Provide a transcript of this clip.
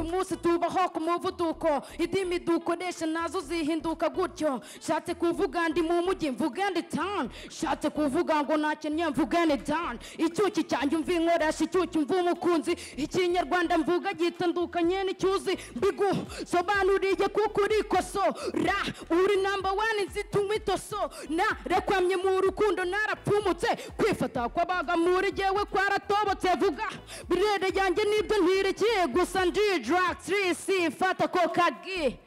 uyu munsi tubaho ku muvuduko idimi dukoresha nazo zihinduka gutyo shatse kuvuga ndi mu mujyi mvugane town shatse kuvuga ngo nakennye mvugane town icyuki cyanjye umva inkorasha icyuki umva umukunzi ikinyarwanda mvuga gitandukanye n'icyuzi bigu sobanurije kukuri koso ra uri number 1 nzitumito so na rekwamye mu rukundo narapfumutse kwifata kwabaga muri jewe kwaratobotse vuga birede yanjye nibyo ntire kiye gusa ndi drug 3C fata kokagi